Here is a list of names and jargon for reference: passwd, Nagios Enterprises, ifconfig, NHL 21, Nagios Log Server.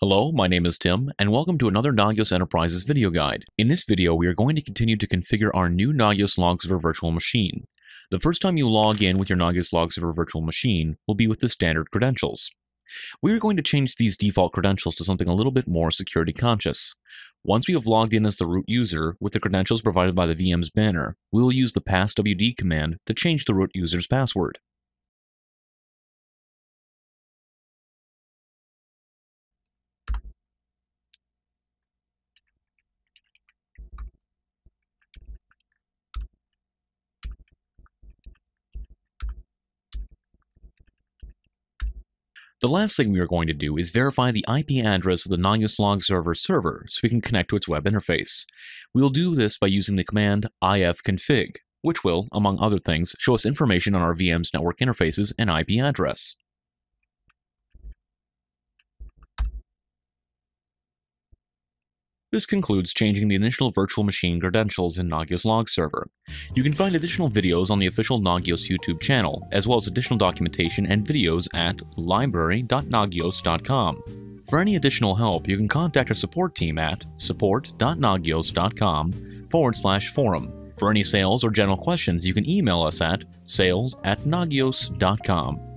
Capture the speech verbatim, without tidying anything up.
Hello, my name is Tim, and welcome to another Nagios Enterprises video guide. In this video, we are going to continue to configure our new Nagios Log Server virtual machine. The first time you log in with your Nagios Log Server virtual machine will be with the standard credentials. We are going to change these default credentials to something a little bit more security conscious. Once we have logged in as the root user with the credentials provided by the V M's banner, we will use the passwd command to change the root user's password. The last thing we are going to do is verify the I P address of the Nagios Log Server server so we can connect to its web interface. We will do this by using the command ifconfig, which will, among other things, show us information on our V M's network interfaces and I P address. This concludes changing the initial virtual machine credentials in Nagios Log Server. You can find additional videos on the official Nagios YouTube channel, as well as additional documentation and videos at library dot nagios dot com. For any additional help, you can contact our support team at support dot nagios dot com forward slash forum. For any sales or general questions, you can email us at sales at nagios dot com.